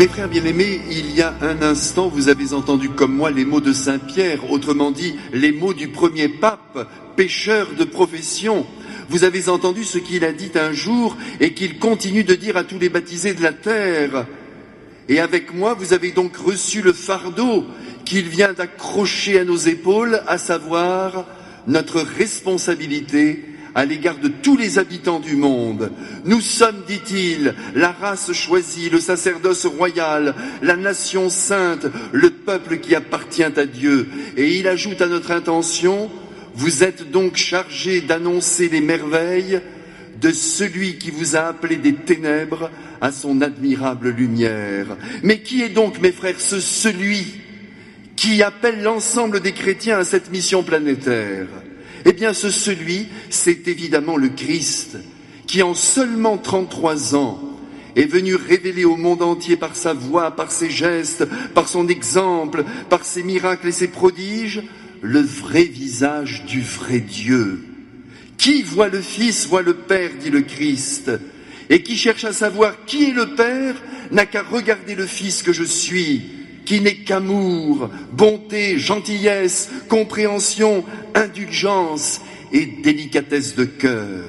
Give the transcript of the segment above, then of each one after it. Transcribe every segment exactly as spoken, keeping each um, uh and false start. Mes frères bien-aimés, il y a un instant, vous avez entendu comme moi les mots de Saint-Pierre, autrement dit, les mots du premier pape, pécheur de profession. Vous avez entendu ce qu'il a dit un jour et qu'il continue de dire à tous les baptisés de la terre. Et avec moi, vous avez donc reçu le fardeau qu'il vient d'accrocher à nos épaules, à savoir notre responsabilité à l'égard de tous les habitants du monde. Nous sommes, dit-il, la race choisie, le sacerdoce royal, la nation sainte, le peuple qui appartient à Dieu. Et il ajoute à notre intention, vous êtes donc chargés d'annoncer les merveilles de celui qui vous a appelé des ténèbres à son admirable lumière. Mais qui est donc, mes frères, ce celui qui appelle l'ensemble des chrétiens à cette mission planétaire ? Eh bien, ce celui, c'est évidemment le Christ, qui en seulement trente-trois ans est venu révéler au monde entier par sa voix, par ses gestes, par son exemple, par ses miracles et ses prodiges, le vrai visage du vrai Dieu. Qui voit le Fils, voit le Père, dit le Christ, et qui cherche à savoir qui est le Père, n'a qu'à regarder le Fils que je suis, qui n'est qu'amour, bonté, gentillesse, compréhension, indulgence et délicatesse de cœur.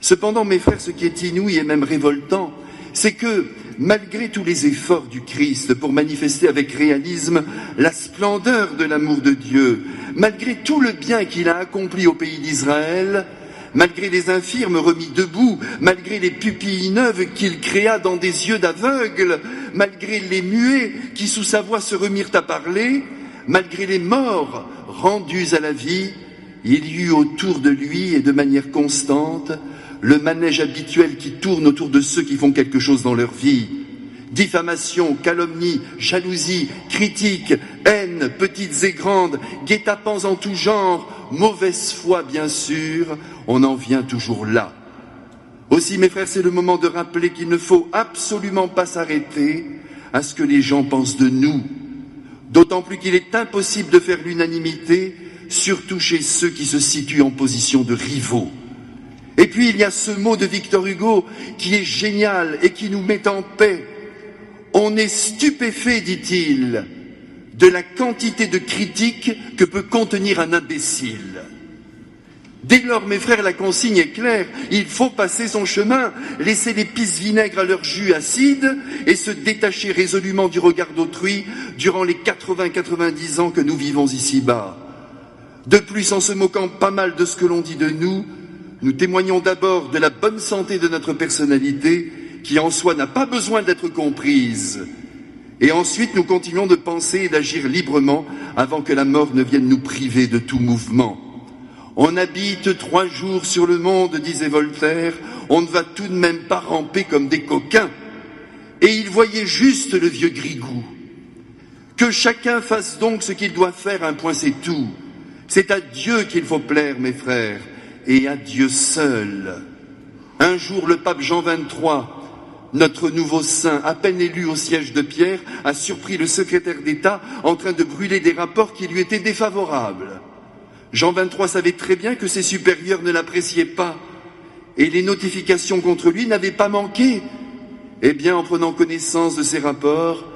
Cependant, mes frères, ce qui est inouï et même révoltant, c'est que, malgré tous les efforts du Christ pour manifester avec réalisme la splendeur de l'amour de Dieu, malgré tout le bien qu'il a accompli au pays d'Israël, malgré les infirmes remis debout, malgré les pupilles neuves qu'il créa dans des yeux d'aveugles, malgré les muets qui sous sa voix se remirent à parler, malgré les morts rendus à la vie, il y eut autour de lui et de manière constante le manège habituel qui tourne autour de ceux qui font quelque chose dans leur vie. Diffamation, calomnie, jalousie, critique, haine, petites et grandes, guet-apens en tout genre, mauvaise foi bien sûr, on en vient toujours là. Aussi mes frères, c'est le moment de rappeler qu'il ne faut absolument pas s'arrêter à ce que les gens pensent de nous, d'autant plus qu'il est impossible de faire l'unanimité, surtout chez ceux qui se situent en position de rivaux. Et puis il y a ce mot de Victor Hugo qui est génial et qui nous met en paix. On est stupéfait, dit-il, de la quantité de critiques que peut contenir un imbécile. Dès lors, mes frères, la consigne est claire, il faut passer son chemin, laisser les pisses vinaigres à leur jus acide et se détacher résolument du regard d'autrui durant les quatre-vingts à quatre-vingt-dix ans que nous vivons ici-bas. De plus, en se moquant pas mal de ce que l'on dit de nous, nous témoignons d'abord de la bonne santé de notre personnalité qui en soi n'a pas besoin d'être comprise. Et ensuite, nous continuons de penser et d'agir librement avant que la mort ne vienne nous priver de tout mouvement. On habite trois jours sur le monde, disait Voltaire, on ne va tout de même pas ramper comme des coquins. Et il voyait juste le vieux Grigou. Que chacun fasse donc ce qu'il doit faire, un point c'est tout. C'est à Dieu qu'il faut plaire, mes frères, et à Dieu seul. Un jour, le pape Jean vingt-trois, notre nouveau saint, à peine élu au siège de Pierre, a surpris le secrétaire d'État en train de brûler des rapports qui lui étaient défavorables. Jean vingt-trois savait très bien que ses supérieurs ne l'appréciaient pas, et les notifications contre lui n'avaient pas manqué. Eh bien, en prenant connaissance de ces rapports,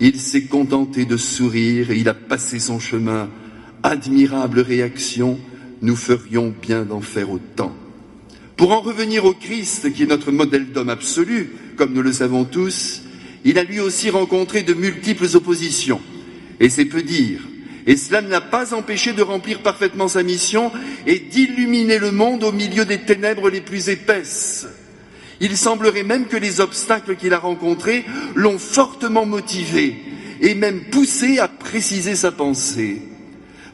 il s'est contenté de sourire et il a passé son chemin. Admirable réaction, nous ferions bien d'en faire autant. Pour en revenir au Christ, qui est notre modèle d'homme absolu, comme nous le savons tous, il a lui aussi rencontré de multiples oppositions, et c'est peu dire. Et cela ne l'a pas empêché de remplir parfaitement sa mission et d'illuminer le monde au milieu des ténèbres les plus épaisses. Il semblerait même que les obstacles qu'il a rencontrés l'ont fortement motivé et même poussé à préciser sa pensée.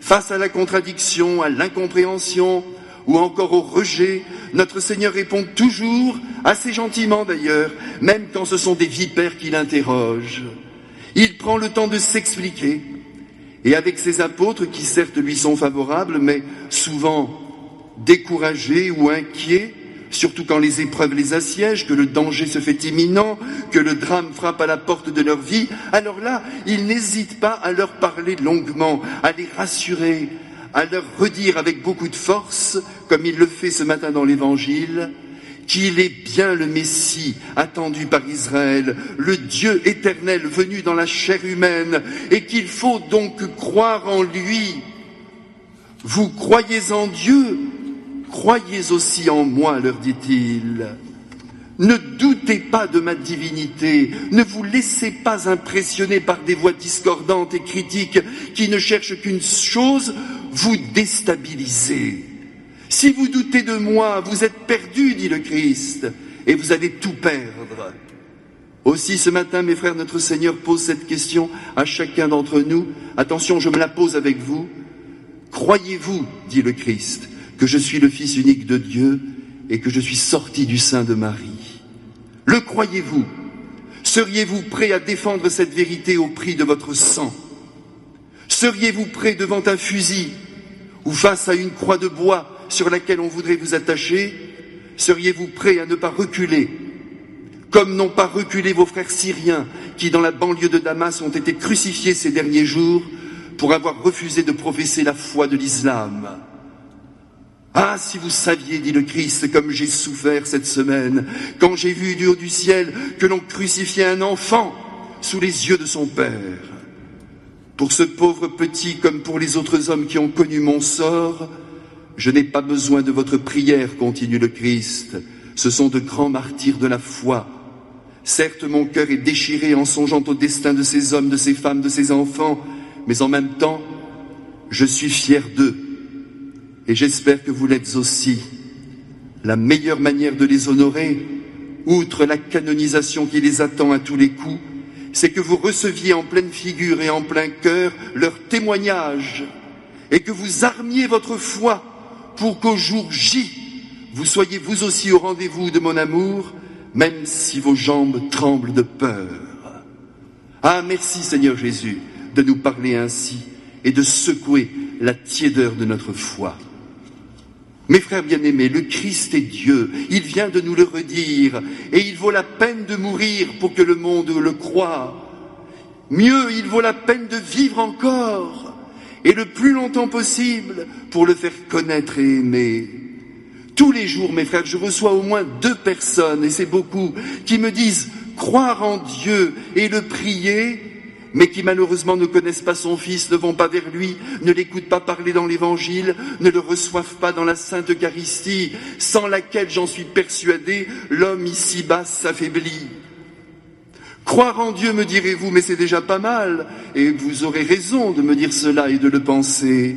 Face à la contradiction, à l'incompréhension, ou encore au rejet, notre Seigneur répond toujours, assez gentiment d'ailleurs, même quand ce sont des vipères qui l'interrogent. Il prend le temps de s'expliquer, et avec ses apôtres qui certes lui sont favorables, mais souvent découragés ou inquiets, surtout quand les épreuves les assiègent, que le danger se fait imminent, que le drame frappe à la porte de leur vie, alors là, il n'hésite pas à leur parler longuement, à les rassurer, à leur redire avec beaucoup de force, comme il le fait ce matin dans l'Évangile, qu'il est bien le Messie attendu par Israël, le Dieu éternel venu dans la chair humaine, et qu'il faut donc croire en lui. Vous croyez en Dieu, croyez aussi en moi, leur dit-il. Ne doutez pas de ma divinité, ne vous laissez pas impressionner par des voix discordantes et critiques qui ne cherchent qu'une chose, vous déstabiliser. Si vous doutez de moi, vous êtes perdus, dit le Christ, et vous allez tout perdre. Aussi, ce matin, mes frères, notre Seigneur pose cette question à chacun d'entre nous. Attention, je me la pose avec vous. Croyez-vous, dit le Christ, que je suis le Fils unique de Dieu et que je suis sorti du sein de Marie? Le croyez-vous? Seriez-vous prêt à défendre cette vérité au prix de votre sang? Seriez-vous prêt devant un fusil ou face à une croix de bois sur laquelle on voudrait vous attacher, seriez-vous prêt à ne pas reculer, comme n'ont pas reculé vos frères syriens qui, dans la banlieue de Damas, ont été crucifiés ces derniers jours pour avoir refusé de professer la foi de l'islam? Ah, si vous saviez, dit le Christ, comme j'ai souffert cette semaine, quand j'ai vu du haut du ciel que l'on crucifiait un enfant sous les yeux de son père. Pour ce pauvre petit, comme pour les autres hommes qui ont connu mon sort, je n'ai pas besoin de votre prière, continue le Christ. Ce sont de grands martyrs de la foi. Certes, mon cœur est déchiré en songeant au destin de ces hommes, de ces femmes, de ces enfants, mais en même temps, je suis fier d'eux. Et j'espère que vous l'êtes aussi. La meilleure manière de les honorer, outre la canonisation qui les attend à tous les coups, c'est que vous receviez en pleine figure et en plein cœur leur témoignage, et que vous armiez votre foi pour qu'au jour J, vous soyez vous aussi au rendez-vous de mon amour, même si vos jambes tremblent de peur. Ah, merci Seigneur Jésus de nous parler ainsi et de secouer la tiédeur de notre foi. Mes frères bien-aimés, le Christ est Dieu, il vient de nous le redire, et il vaut la peine de mourir pour que le monde le croie. Mieux, il vaut la peine de vivre encore, et le plus longtemps possible, pour le faire connaître et aimer. Tous les jours, mes frères, je reçois au moins deux personnes, et c'est beaucoup, qui me disent croire en Dieu et le prier, mais qui malheureusement ne connaissent pas son Fils, ne vont pas vers lui, ne l'écoutent pas parler dans l'Évangile, ne le reçoivent pas dans la Sainte Eucharistie, sans laquelle, j'en suis persuadé, l'homme ici-bas s'affaiblit. Croire en Dieu, me direz-vous, mais c'est déjà pas mal, et vous aurez raison de me dire cela et de le penser.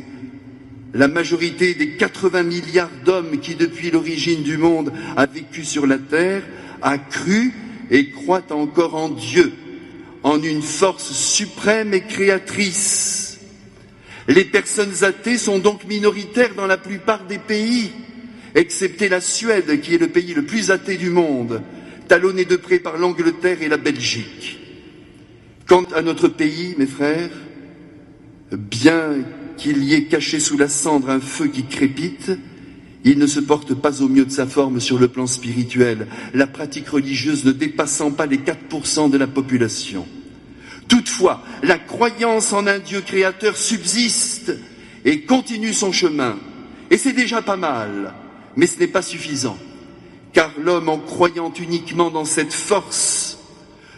La majorité des quatre-vingts milliards d'hommes qui, depuis l'origine du monde, a vécu sur la terre, a cru et croit encore en Dieu, en une force suprême et créatrice. Les personnes athées sont donc minoritaires dans la plupart des pays, excepté la Suède, qui est le pays le plus athée du monde, talonné de près par l'Angleterre et la Belgique. Quant à notre pays, mes frères, bien qu'il y ait caché sous la cendre un feu qui crépite, il ne se porte pas au mieux de sa forme sur le plan spirituel, la pratique religieuse ne dépassant pas les quatre pour cent de la population. Toutefois, la croyance en un Dieu créateur subsiste et continue son chemin. Et c'est déjà pas mal, mais ce n'est pas suffisant. Car l'homme, en croyant uniquement dans cette force,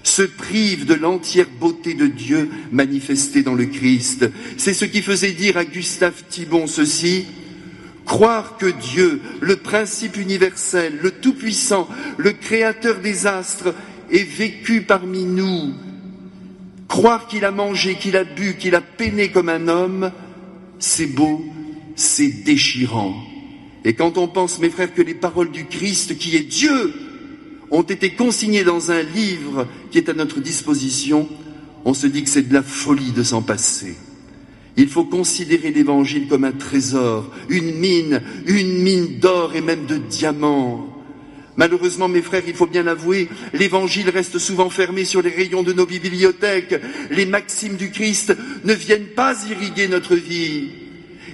se prive de l'entière beauté de Dieu manifestée dans le Christ. C'est ce qui faisait dire à Gustave Thibon ceci: « Croire que Dieu, le principe universel, le Tout-Puissant, le Créateur des astres, est vécu parmi nous, croire qu'il a mangé, qu'il a bu, qu'il a peiné comme un homme, c'est beau, c'est déchirant. » Et quand on pense, mes frères, que les paroles du Christ, qui est Dieu, ont été consignées dans un livre qui est à notre disposition, on se dit que c'est de la folie de s'en passer. Il faut considérer l'Évangile comme un trésor, une mine, une mine d'or et même de diamants. Malheureusement, mes frères, il faut bien l'avouer, l'Évangile reste souvent fermé sur les rayons de nos bibliothèques. Les maximes du Christ ne viennent pas irriguer notre vie.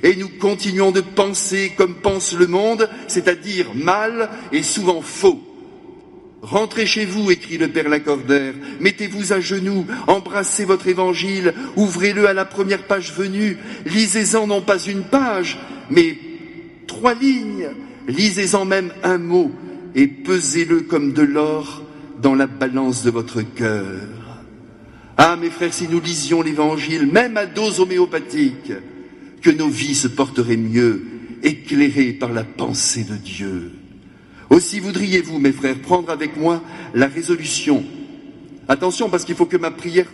Et nous continuons de penser comme pense le monde, c'est-à-dire mal et souvent faux. Rentrez chez vous, écrit le Père Lacordaire, mettez-vous à genoux, embrassez votre évangile, ouvrez-le à la première page venue, lisez-en non pas une page, mais trois lignes, lisez-en même un mot, et pesez-le comme de l'or dans la balance de votre cœur. Ah, mes frères, si nous lisions l'Évangile, même à dose homéopathique, que nos vies se porteraient mieux, éclairées par la pensée de Dieu. Aussi voudriez-vous, mes frères, prendre avec moi la résolution. Attention, parce qu'il faut que ma prière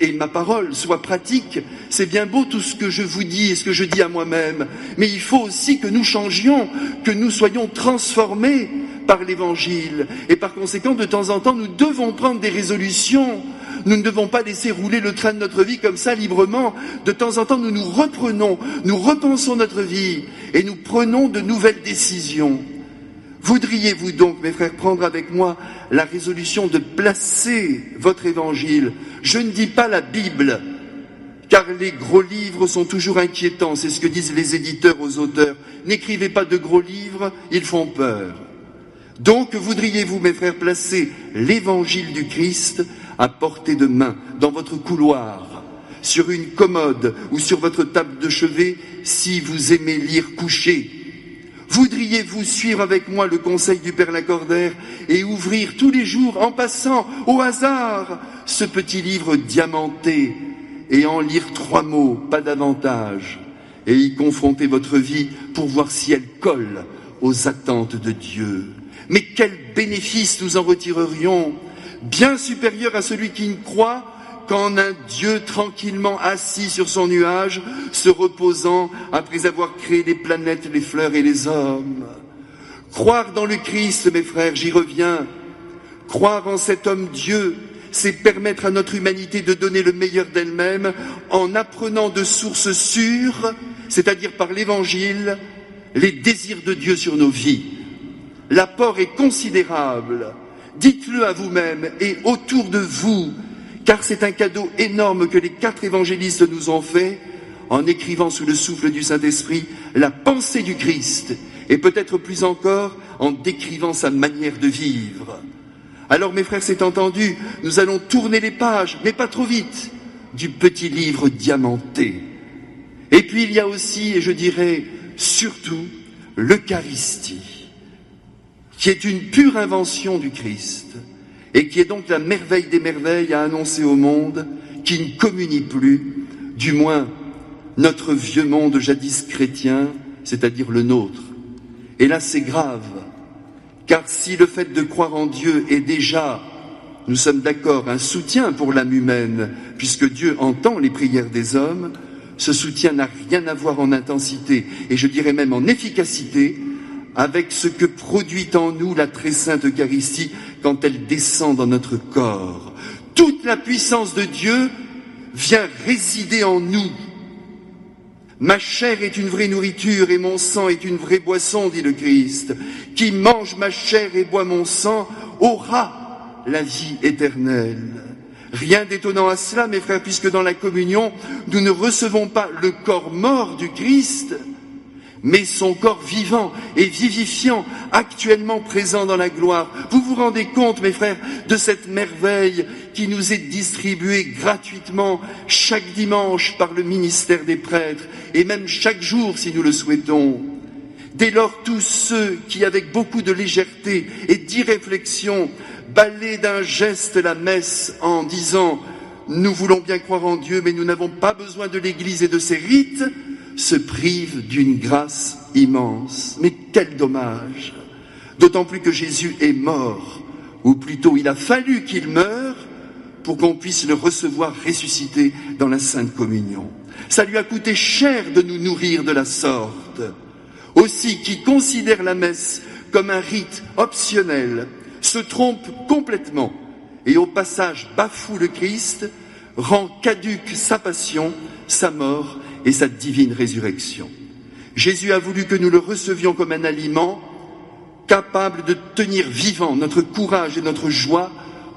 et ma parole soient pratiques. C'est bien beau tout ce que je vous dis et ce que je dis à moi-même, mais il faut aussi que nous changions, que nous soyons transformés par l'Évangile. Et par conséquent, de temps en temps, nous devons prendre des résolutions. Nous ne devons pas laisser rouler le train de notre vie comme ça, librement. De temps en temps, nous nous reprenons, nous repensons notre vie et nous prenons de nouvelles décisions. Voudriez-vous donc, mes frères, prendre avec moi la résolution de placer votre évangile? Je ne dis pas la Bible, car les gros livres sont toujours inquiétants, c'est ce que disent les éditeurs aux auteurs. N'écrivez pas de gros livres, ils font peur. Donc, voudriez-vous, mes frères, placer l'évangile du Christ à portée de main, dans votre couloir, sur une commode ou sur votre table de chevet, si vous aimez lire couché? Voudriez-vous suivre avec moi le conseil du Père Lacordaire et ouvrir tous les jours, en passant au hasard, ce petit livre diamanté et en lire trois mots, pas davantage, et y confronter votre vie pour voir si elle colle aux attentes de Dieu? Mais quel bénéfice nous en retirerions, bien supérieur à celui qui ne croit qu'en un Dieu tranquillement assis sur son nuage, se reposant après avoir créé les planètes, les fleurs et les hommes. Croire dans le Christ, mes frères, j'y reviens. Croire en cet homme Dieu, c'est permettre à notre humanité de donner le meilleur d'elle-même en apprenant de sources sûres, c'est-à-dire par l'Évangile, les désirs de Dieu sur nos vies. L'apport est considérable. Dites-le à vous-même et autour de vous, car c'est un cadeau énorme que les quatre évangélistes nous ont fait en écrivant sous le souffle du Saint-Esprit la pensée du Christ, et peut-être plus encore en décrivant sa manière de vivre. Alors mes frères, c'est entendu, nous allons tourner les pages, mais pas trop vite, du petit livre diamanté. Et puis il y a aussi, et je dirais surtout, l'Eucharistie, qui est une pure invention du Christ, et qui est donc la merveille des merveilles à annoncer au monde, qui ne communie plus, du moins notre vieux monde jadis chrétien, c'est-à-dire le nôtre. Et là c'est grave, car si le fait de croire en Dieu est déjà, nous sommes d'accord, un soutien pour l'âme humaine, puisque Dieu entend les prières des hommes, ce soutien n'a rien à voir en intensité, et je dirais même en efficacité, avec ce que produit en nous la très sainte Eucharistie quand elle descend dans notre corps. Toute la puissance de Dieu vient résider en nous. Ma chair est une vraie nourriture et mon sang est une vraie boisson, dit le Christ. Qui mange ma chair et boit mon sang aura la vie éternelle. Rien d'étonnant à cela, mes frères, puisque dans la communion, nous ne recevons pas le corps mort du Christ, mais son corps vivant et vivifiant, actuellement présent dans la gloire. Vous vous rendez compte, mes frères, de cette merveille qui nous est distribuée gratuitement chaque dimanche par le ministère des prêtres, et même chaque jour si nous le souhaitons. Dès lors, tous ceux qui, avec beaucoup de légèreté et d'irréflexion, balaient d'un geste la messe en disant « Nous voulons bien croire en Dieu, mais nous n'avons pas besoin de l'Église et de ses rites », se prive d'une grâce immense. Mais quel dommage! D'autant plus que Jésus est mort, ou plutôt il a fallu qu'il meure pour qu'on puisse le recevoir ressuscité dans la Sainte Communion. Ça lui a coûté cher de nous nourrir de la sorte. Aussi, qui considère la messe comme un rite optionnel se trompe complètement et au passage bafoue le Christ, rend caduque sa passion, sa mort et sa divine résurrection. Jésus a voulu que nous le recevions comme un aliment capable de tenir vivant notre courage et notre joie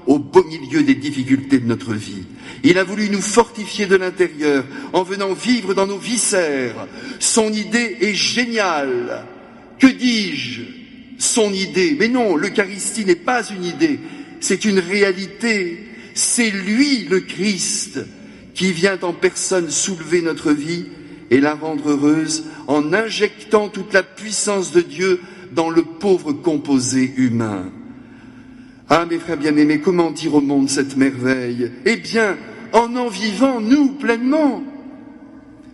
au beau milieu des difficultés de notre vie. Il a voulu nous fortifier de l'intérieur en venant vivre dans nos viscères. Son idée est géniale. Que dis-je? Son idée. Mais non, l'Eucharistie n'est pas une idée, c'est une réalité. C'est lui, le Christ, qui vient en personne soulever notre vie et la rendre heureuse en injectant toute la puissance de Dieu dans le pauvre composé humain. Ah, mes frères bien-aimés, comment dire au monde cette merveille? Eh bien, en en vivant, nous, pleinement.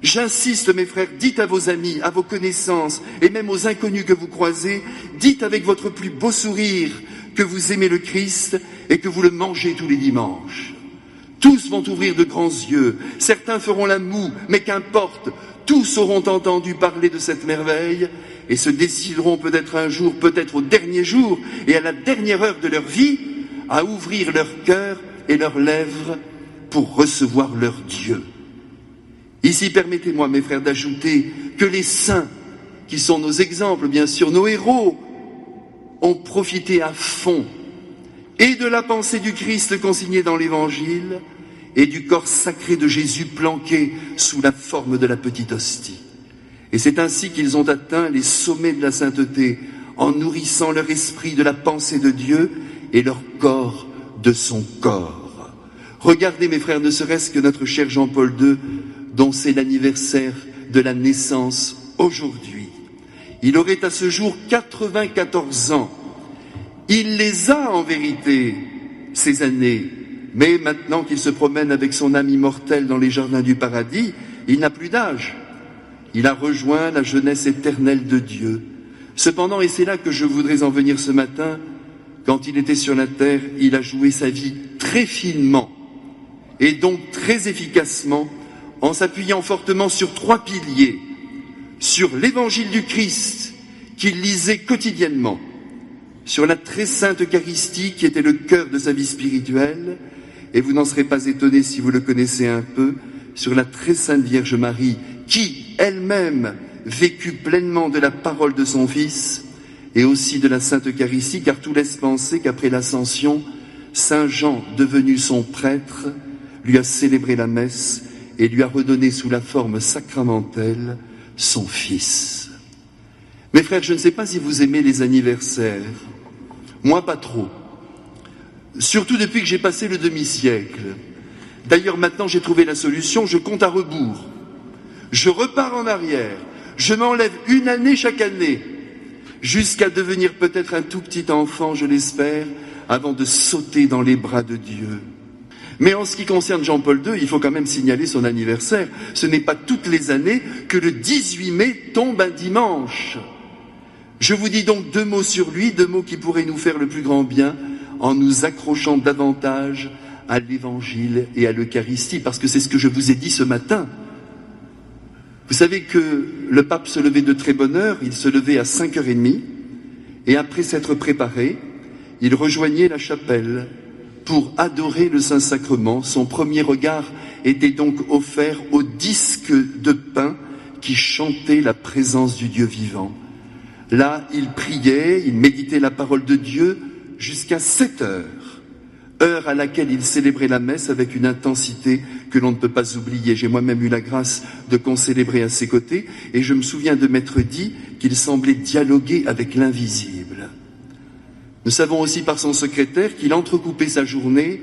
J'insiste, mes frères, dites à vos amis, à vos connaissances, et même aux inconnus que vous croisez, dites avec votre plus beau sourire que vous aimez le Christ et que vous le mangez tous les dimanches. Tous vont ouvrir de grands yeux, certains feront la moue, mais qu'importe, tous auront entendu parler de cette merveille et se décideront peut-être un jour, peut-être au dernier jour et à la dernière heure de leur vie, à ouvrir leur cœur et leurs lèvres pour recevoir leur Dieu. Ici, permettez-moi, mes frères, d'ajouter que les saints, qui sont nos exemples, bien sûr, nos héros, ont profité à fond et de la pensée du Christ consignée dans l'Évangile et du corps sacré de Jésus planqué sous la forme de la petite hostie. Et c'est ainsi qu'ils ont atteint les sommets de la sainteté en nourrissant leur esprit de la pensée de Dieu et leur corps de son corps. Regardez, mes frères, ne serait-ce que notre cher Jean-Paul deux, dont c'est l'anniversaire de la naissance aujourd'hui. Il aurait à ce jour quatre-vingt-quatorze ans. Il les a en vérité, ces années, mais maintenant qu'il se promène avec son âme immortelle dans les jardins du paradis, il n'a plus d'âge. Il a rejoint la jeunesse éternelle de Dieu. Cependant, et c'est là que je voudrais en venir ce matin, quand il était sur la terre, il a joué sa vie très finement et donc très efficacement, en s'appuyant fortement sur trois piliers, sur l'évangile du Christ qu'il lisait quotidiennement, sur la très sainte Eucharistie qui était le cœur de sa vie spirituelle, et vous n'en serez pas étonnés si vous le connaissez un peu, sur la très sainte Vierge Marie qui, elle-même, vécut pleinement de la parole de son Fils et aussi de la sainte Eucharistie, car tout laisse penser qu'après l'ascension, saint Jean, devenu son prêtre, lui a célébré la messe et lui a redonné sous la forme sacramentelle son Fils. Mes frères, je ne sais pas si vous aimez les anniversaires. Moi, pas trop. Surtout depuis que j'ai passé le demi-siècle. D'ailleurs, maintenant, j'ai trouvé la solution, je compte à rebours. Je repars en arrière. Je m'enlève une année chaque année, jusqu'à devenir peut-être un tout petit enfant, je l'espère, avant de sauter dans les bras de Dieu. Mais en ce qui concerne Jean-Paul deux, il faut quand même signaler son anniversaire. Ce n'est pas toutes les années que le dix-huit mai tombe un dimanche. Je vous dis donc deux mots sur lui, deux mots qui pourraient nous faire le plus grand bien en nous accrochant davantage à l'Évangile et à l'Eucharistie, parce que c'est ce que je vous ai dit ce matin. Vous savez que le pape se levait de très bonne heure, il se levait à cinq heures trente, et après s'être préparé, il rejoignait la chapelle pour adorer le Saint-Sacrement. Son premier regard était donc offert au disque de pain qui chantait la présence du Dieu vivant. Là, il priait, il méditait la parole de Dieu jusqu'à sept heures, heure à laquelle il célébrait la messe avec une intensité que l'on ne peut pas oublier. J'ai moi-même eu la grâce de concélébrer à ses côtés, et je me souviens de m'être dit qu'il semblait dialoguer avec l'invisible. Nous savons aussi par son secrétaire qu'il entrecoupait sa journée,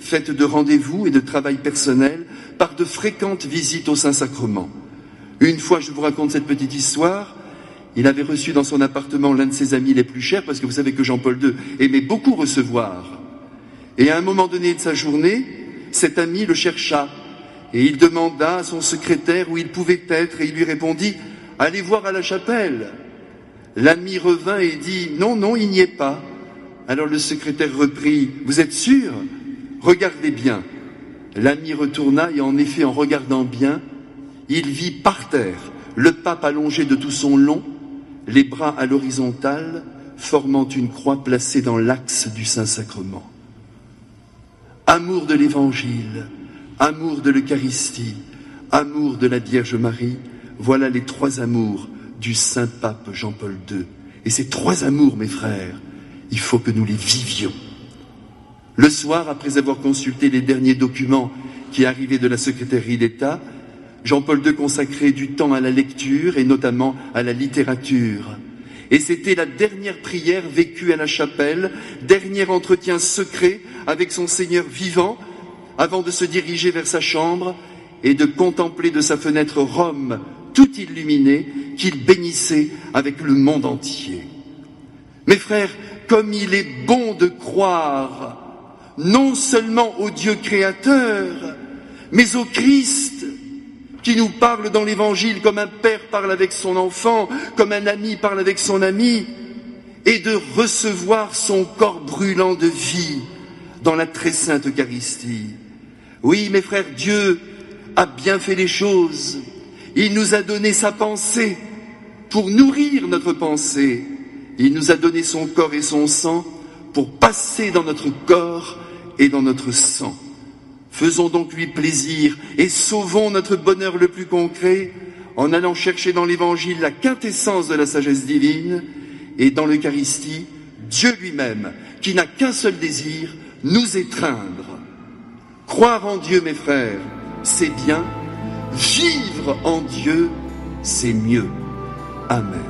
faite de rendez-vous et de travail personnel, par de fréquentes visites au Saint-Sacrement. Une fois, je vous raconte cette petite histoire, il avait reçu dans son appartement l'un de ses amis les plus chers, parce que vous savez que Jean-Paul deux aimait beaucoup recevoir. Et à un moment donné de sa journée, cet ami le chercha, et il demanda à son secrétaire où il pouvait être, et il lui répondit « Allez voir à la chapelle ». L'ami revint et dit « Non, non, il n'y est pas ». Alors le secrétaire reprit « Vous êtes sûr ? Regardez bien ». L'ami retourna et en effet, en regardant bien, il vit par terre le pape allongé de tout son long, les bras à l'horizontale, formant une croix placée dans l'axe du Saint-Sacrement. Amour de l'Évangile, amour de l'Eucharistie, amour de la Vierge Marie, voilà les trois amours du Saint-Pape Jean-Paul deux. Et ces trois amours, mes frères, il faut que nous les vivions. Le soir, après avoir consulté les derniers documents qui arrivaient de la secrétairie d'État, Jean-Paul deux consacrait du temps à la lecture et notamment à la littérature. Et c'était la dernière prière vécue à la chapelle, dernier entretien secret avec son Seigneur vivant, avant de se diriger vers sa chambre et de contempler de sa fenêtre Rome, tout illuminée, qu'il bénissait avec le monde entier. Mes frères, comme il est bon de croire non seulement au Dieu créateur, mais au Christ qui nous parle dans l'Évangile comme un père parle avec son enfant, comme un ami parle avec son ami, et de recevoir son corps brûlant de vie dans la très sainte Eucharistie. Oui, mes frères, Dieu a bien fait les choses. Il nous a donné sa pensée pour nourrir notre pensée. Il nous a donné son corps et son sang pour passer dans notre corps et dans notre sang. Faisons donc lui plaisir et sauvons notre bonheur le plus concret en allant chercher dans l'Évangile la quintessence de la sagesse divine et dans l'Eucharistie, Dieu lui-même, qui n'a qu'un seul désir, nous étreindre. Croire en Dieu, mes frères, c'est bien. Vivre en Dieu, c'est mieux. Amen.